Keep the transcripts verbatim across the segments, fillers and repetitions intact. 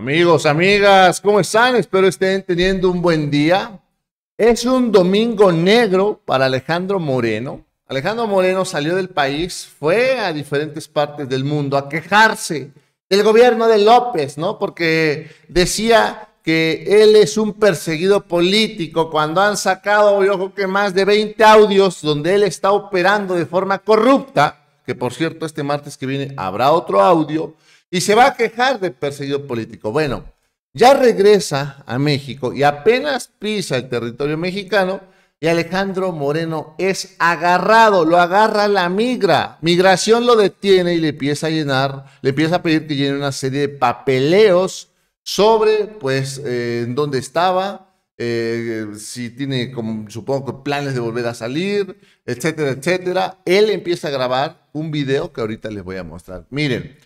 Amigos, amigas, ¿cómo están? Espero estén teniendo un buen día. Es un domingo negro para Alejandro Moreno. Alejandro Moreno salió del país, fue a diferentes partes del mundo a quejarse del gobierno de López, ¿no? Porque decía que él es un perseguido político cuando han sacado, yo creo que más de veinte audios donde él está operando de forma corrupta, que por cierto este martes que viene habrá otro audio, y se va a quejar de perseguido político. Bueno, ya regresa a México y apenas pisa el territorio mexicano y Alejandro Moreno es agarrado, lo agarra la migra. Migración lo detiene y le empieza a llenar, le empieza a pedir que llene una serie de papeleos sobre, pues, eh, dónde estaba, eh, si tiene, como, supongo, planes de volver a salir, etcétera, etcétera. Él empieza a grabar un video que ahorita les voy a mostrar. Miren,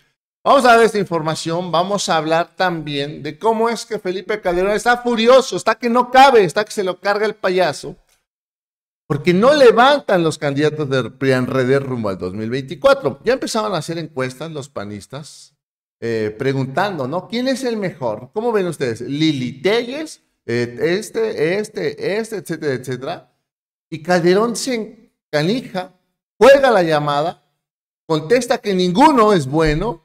vamos a ver esta información, vamos a hablar también de cómo es que Felipe Calderón está furioso, está que no cabe, está que se lo carga el payaso, porque no levantan los candidatos del PRIANRD rumbo al dos mil veinticuatro. Ya empezaban a hacer encuestas los panistas, Eh, preguntando, ¿no? ¿Quién es el mejor? ¿Cómo ven ustedes? Lili Téllez, eh, este, este, este, etcétera, etcétera. Y Calderón se encanija, juega la llamada, contesta que ninguno es bueno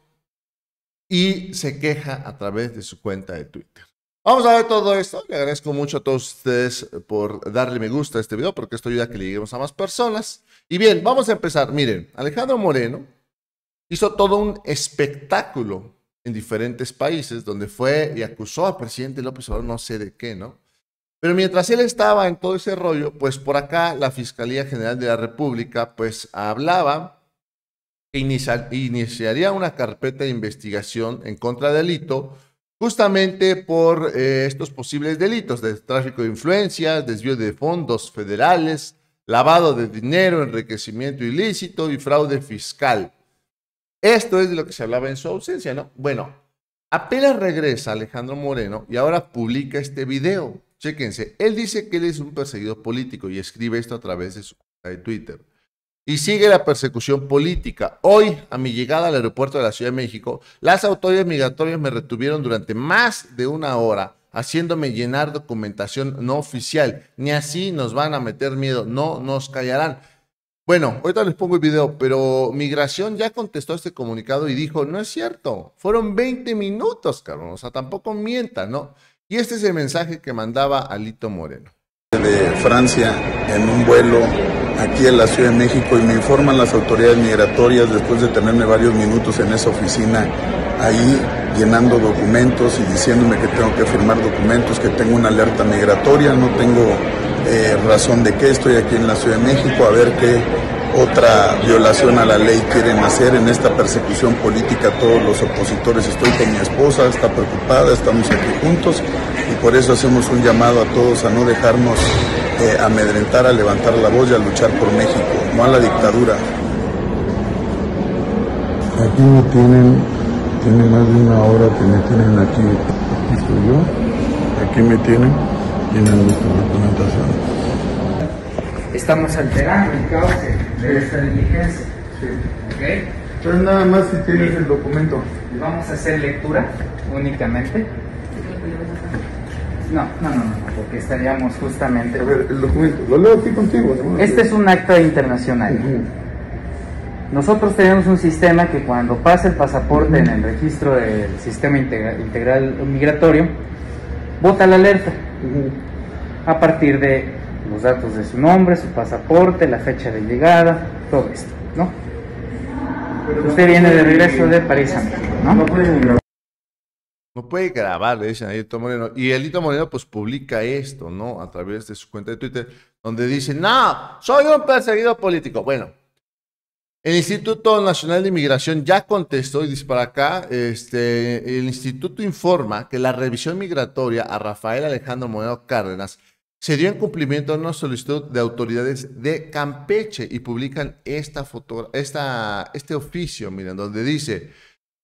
y se queja a través de su cuenta de Twitter. Vamos a ver todo esto. Le agradezco mucho a todos ustedes por darle me gusta a este video porque esto ayuda a que le lleguemos a más personas. Y bien, vamos a empezar. Miren, Alejandro Moreno hizo todo un espectáculo en diferentes países donde fue y acusó al presidente López Obrador no sé de qué, ¿no? Pero mientras él estaba en todo ese rollo, pues por acá la Fiscalía General de la República pues hablaba que inicia, iniciaría una carpeta de investigación en contra de delito justamente por eh, estos posibles delitos de tráfico de influencias, desvío de fondos federales, lavado de dinero, enriquecimiento ilícito y fraude fiscal. Esto es de lo que se hablaba en su ausencia, ¿no? Bueno, apenas regresa Alejandro Moreno y ahora publica este video. Chéquense, él dice que él es un perseguido político y escribe esto a través de su cuenta de Twitter. Y sigue la persecución política. Hoy, a mi llegada al aeropuerto de la Ciudad de México, las autoridades migratorias me retuvieron durante más de una hora, haciéndome llenar documentación no oficial. Ni así nos van a meter miedo, no nos callarán. Bueno, ahorita les pongo el video, pero Migración ya contestó este comunicado y dijo, no es cierto, fueron veinte minutos, cabrón, o sea, tampoco mientan, ¿no? Y este es el mensaje que mandaba Alito Moreno. De Francia, en un vuelo aquí en la Ciudad de México, y me informan las autoridades migratorias, después de tenerme varios minutos en esa oficina, ahí llenando documentos y diciéndome que tengo que firmar documentos, que tengo una alerta migratoria, no tengo... Eh, razón de que estoy aquí en la Ciudad de México, a ver qué otra violación a la ley quieren hacer en esta persecución política todos los opositores. Estoy con mi esposa, está preocupada, estamos aquí juntos y por eso hacemos un llamado a todos a no dejarnos eh, amedrentar, a levantar la voz y a luchar por México, no a la dictadura. Aquí me tienen, tienen más de una hora que me tienen aquí, aquí estoy yo, aquí me tienen. Estamos alterando el caos de esta diligencia. Sí. ¿Okay? Pero nada más si tienes el documento. Vamos a hacer lectura únicamente. No, no, no, no, porque estaríamos justamente. A ver, el documento, lo leo aquí contigo. ¿No? Este es un acta internacional. Uh-huh. Nosotros tenemos un sistema que cuando pasa el pasaporte uh-huh. en el registro del sistema integra- integral migratorio, vota la alerta. Uh-huh. A partir de los datos de su nombre, su pasaporte, la fecha de llegada, todo esto, ¿no? Pero usted no viene de regreso de París a México, ¿no? No puede grabar, no puede grabar, le dicen a Alito Moreno. Y Alito Moreno pues publica esto, ¿no? A través de su cuenta de Twitter, donde dice, no, soy un perseguido político. Bueno, el Instituto Nacional de Inmigración ya contestó y dice para acá, este, el instituto informa que la revisión migratoria a Rafael Alejandro Moreno Cárdenas se dio en cumplimiento de una solicitud de autoridades de Campeche y publican esta foto, esta, este oficio, miren, donde dice,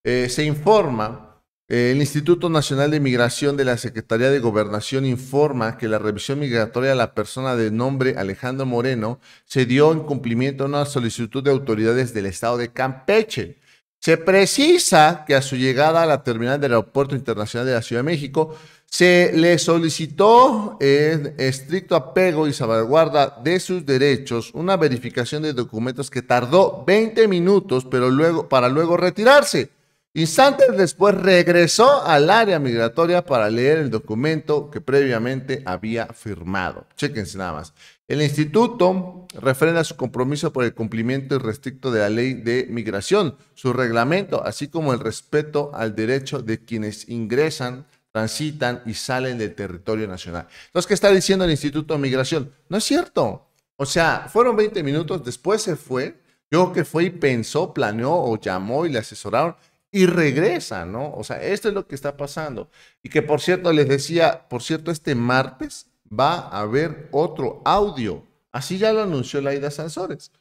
eh, se informa... El Instituto Nacional de Migración de la Secretaría de Gobernación informa que la revisión migratoria a la persona de nombre Alejandro Moreno se dio en cumplimiento a una solicitud de autoridades del estado de Campeche. Se precisa que a su llegada a la terminal del Aeropuerto Internacional de la Ciudad de México se le solicitó en estricto apego y salvaguarda de sus derechos una verificación de documentos que tardó veinte minutos pero luego, para luego retirarse. Instantes después regresó al área migratoria para leer el documento que previamente había firmado. Chéquense nada más. El instituto refrenda su compromiso por el cumplimiento irrestricto de la ley de migración, su reglamento, así como el respeto al derecho de quienes ingresan, transitan y salen del territorio nacional. Entonces, ¿qué está diciendo el Instituto de Migración? No es cierto. O sea, fueron veinte minutos, después se fue. Yo creo que fue y pensó, planeó o llamó y le asesoraron y regresa, ¿no? O sea, esto es lo que está pasando. Y que, por cierto, les decía, por cierto, este martes va a haber otro audio. Así ya lo anunció Layda Sansores,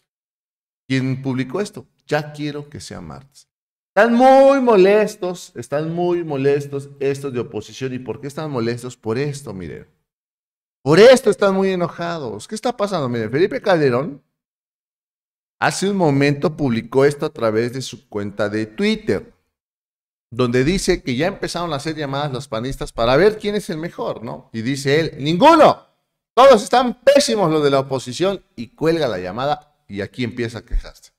quien publicó esto. Ya quiero que sea martes. Están muy molestos, están muy molestos estos de oposición. ¿Y por qué están molestos? Por esto, miren. Por esto están muy enojados. ¿Qué está pasando? Miren, Felipe Calderón hace un momento publicó esto a través de su cuenta de Twitter, donde dice que ya empezaron a hacer llamadas los panistas para ver quién es el mejor, ¿no? Y dice él, ninguno, todos están pésimos los de la oposición, y cuelga la llamada y aquí empieza a quejarse.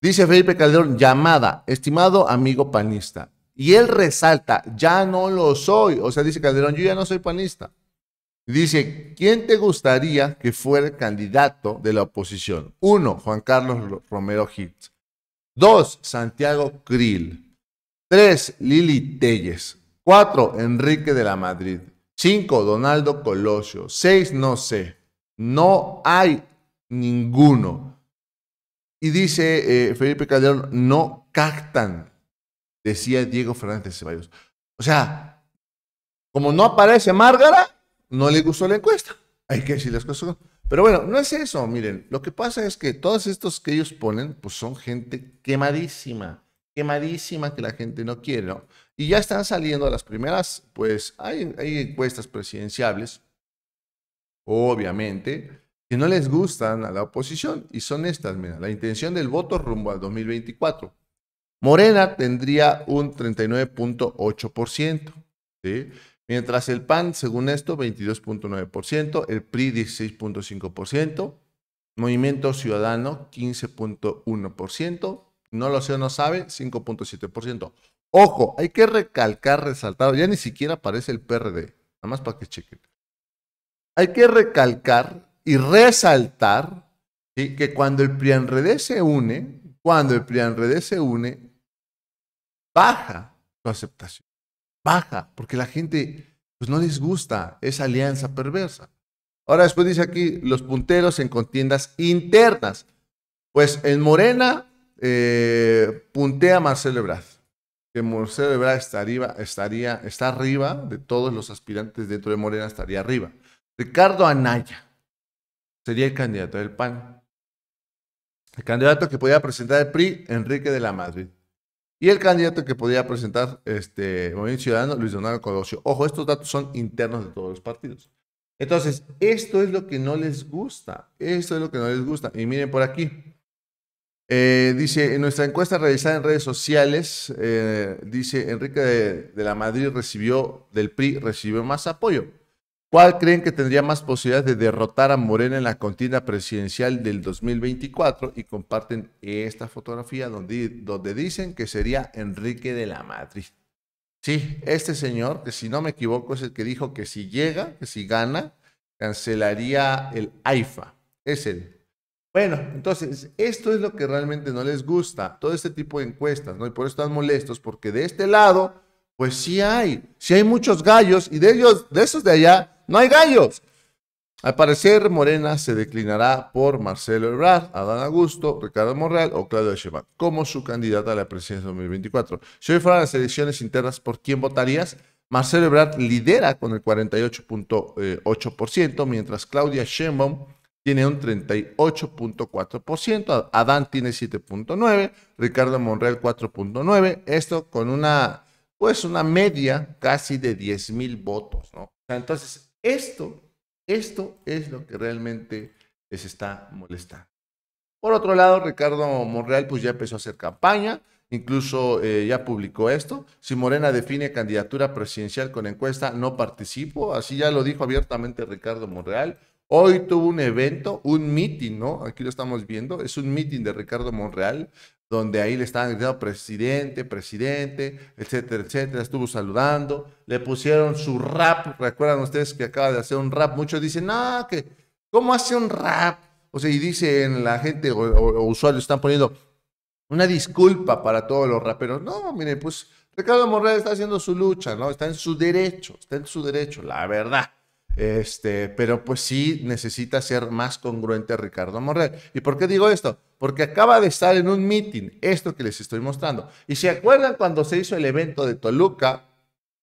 Dice Felipe Calderón, llamada, estimado amigo panista. Y él resalta, ya no lo soy, o sea, dice Calderón, yo ya no soy panista. Dice, ¿quién te gustaría que fuera el candidato de la oposición? Uno, Juan Carlos Romero Hicks. Dos, Santiago Creel. Tres, Lili Téllez. Cuatro, Enrique de la Madrid. Cinco, Donaldo Colosio. Seis, no sé. No hay ninguno. Y dice eh, Felipe Calderón, no captan, decía Diego Fernández de Ceballos. O sea, como no aparece Márgara, no le gustó la encuesta. Hay que decir las cosas. Pero bueno, no es eso, miren. Lo que pasa es que todos estos que ellos ponen, pues son gente quemadísima. Quemadísima que la gente no quiere, ¿no? Y ya están saliendo las primeras, pues hay, hay encuestas presidenciables, obviamente, que no les gustan a la oposición. Y son estas, mira, la intención del voto rumbo al dos mil veinticuatro. Morena tendría un treinta y nueve punto ocho por ciento, ¿sí? Mientras el P A N, según esto, veintidós punto nueve por ciento, el P R I dieciséis punto cinco por ciento, Movimiento Ciudadano quince punto uno por ciento, no lo sé, no sabe, cinco punto siete por ciento. Ojo, hay que recalcar, resaltar, ya ni siquiera aparece el P R D, nada más para que chequen. Hay que recalcar y resaltar, ¿sí?, que cuando el PRIANRD se une, cuando el PRIANRD se une, baja su aceptación. Baja, porque la gente pues no les gusta esa alianza perversa. Ahora después dice aquí, los punteros en contiendas internas. Pues en Morena eh, puntea Marcelo Ebrard. Que Marcelo Ebrard estaría, estaría, está arriba de todos los aspirantes dentro de Morena, estaría arriba. Ricardo Anaya sería el candidato del P A N. El candidato que podía presentar el P R I, Enrique de la Madrid. Y el candidato que podía presentar este Movimiento Ciudadano, Luis Donaldo Colosio. Ojo, estos datos son internos de todos los partidos. Entonces, esto es lo que no les gusta. Esto es lo que no les gusta. Y miren por aquí. Eh, dice, en nuestra encuesta realizada en redes sociales, eh, dice, Enrique de, de la Madrid recibió, del P R I, recibió más apoyo. ¿Cuál creen que tendría más posibilidades de derrotar a Morena en la contienda presidencial del dos mil veinticuatro? Y comparten esta fotografía donde, donde dicen que sería Enrique de la Madrid. Sí, este señor, que si no me equivoco es el que dijo que si llega, que si gana, cancelaría el AIFA. Es él. Bueno, entonces, esto es lo que realmente no les gusta. Todo este tipo de encuestas, ¿no? Y por eso están molestos, porque de este lado, pues sí hay. Sí hay muchos gallos, y de ellos, de esos de allá, no hay gallos. Al parecer, Morena se declinará por Marcelo Ebrard, Adán Augusto, Ricardo Monreal o Claudia Sheinbaum como su candidata a la presidencia dos mil veinticuatro. Si hoy fueran las elecciones internas, ¿por quién votarías? Marcelo Ebrard lidera con el cuarenta y ocho punto ocho por ciento, mientras Claudia Sheinbaum tiene un treinta y ocho punto cuatro por ciento, Adán tiene siete punto nueve por ciento, Ricardo Monreal cuatro punto nueve por ciento, esto con una, pues una media casi de diez mil votos, ¿no? Entonces, Esto, esto es lo que realmente les está molestando. Por otro lado, Ricardo Monreal pues ya empezó a hacer campaña Incluso eh, ya publicó esto. Si Morena define candidatura presidencial con encuesta, no participo. Así ya lo dijo abiertamente Ricardo Monreal. Hoy tuvo un evento, un meeting, ¿no? Aquí lo estamos viendo. Es un meeting de Ricardo Monreal, donde ahí le estaban gritando presidente, presidente, etcétera, etcétera. Estuvo saludando. Le pusieron su rap. Recuerdan ustedes que acaba de hacer un rap. Muchos dicen, no, que ¿cómo hace un rap? O sea, y dicen la gente o, o, o usuarios están poniendo una disculpa para todos los raperos. No, mire, pues Ricardo Monreal está haciendo su lucha, ¿no? Está en su derecho, está en su derecho, la verdad. Este, pero pues sí necesita ser más congruente Ricardo Monreal. ¿Y por qué digo esto? Porque acaba de estar en un meeting, esto que les estoy mostrando. Y se acuerdan cuando se hizo el evento de Toluca,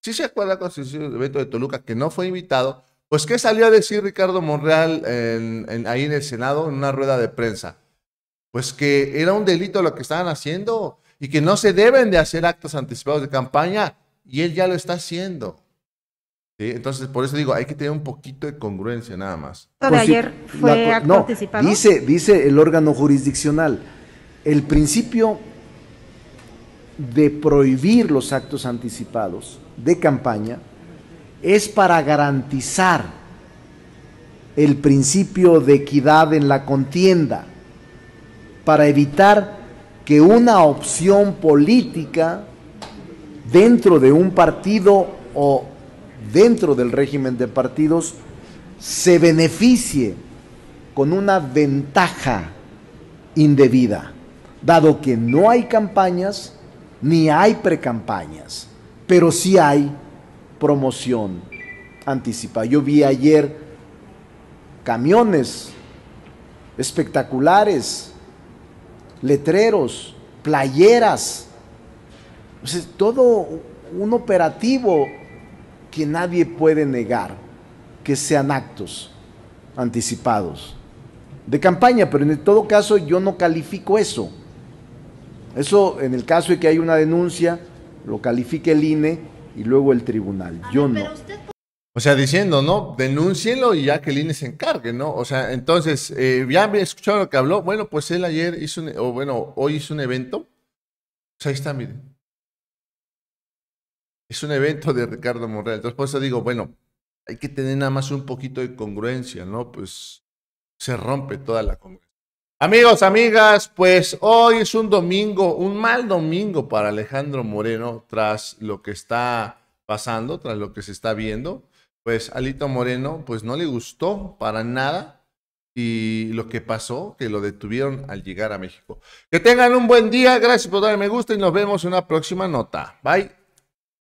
¿sí se acuerdan cuando se hizo el evento de Toluca que no fue invitado? Pues ¿qué salió a decir Ricardo Monreal en, en, ahí en el Senado en una rueda de prensa? Pues que era un delito lo que estaban haciendo y que no se deben de hacer actos anticipados de campaña y él ya lo está haciendo. ¿Sí? Entonces, por eso digo, hay que tener un poquito de congruencia nada más. Pues de ayer si, fue la, acto no, anticipado. Dice, dice el órgano jurisdiccional, el principio de prohibir los actos anticipados de campaña es para garantizar el principio de equidad en la contienda, para evitar que una opción política dentro de un partido o dentro del régimen de partidos se beneficie con una ventaja indebida, dado que no hay campañas ni hay precampañas, pero sí hay promoción anticipada. Yo vi ayer camiones espectaculares, letreros, playeras, pues todo un operativo que nadie puede negar que sean actos anticipados de campaña, pero en todo caso yo no califico eso. Eso en el caso de que haya una denuncia, lo califique el I N E y luego el tribunal. Yo no. O sea, diciendo, ¿no? Denúncienlo y ya que el I N E se encargue, ¿no? O sea, entonces, eh, ya me escucharon lo que habló. Bueno, pues él ayer hizo, un, o bueno, hoy hizo un evento. Pues ahí está, miren. Es un evento de Ricardo Monreal. Entonces, por eso digo, bueno, hay que tener nada más un poquito de congruencia, ¿no? Pues se rompe toda la congruencia. Amigos, amigas, pues hoy es un domingo, un mal domingo para Alejandro Moreno tras lo que está pasando, tras lo que se está viendo. Pues Alito Moreno, pues no le gustó para nada y lo que pasó, que lo detuvieron al llegar a México. Que tengan un buen día, gracias por darle me gusta y nos vemos en una próxima nota. Bye.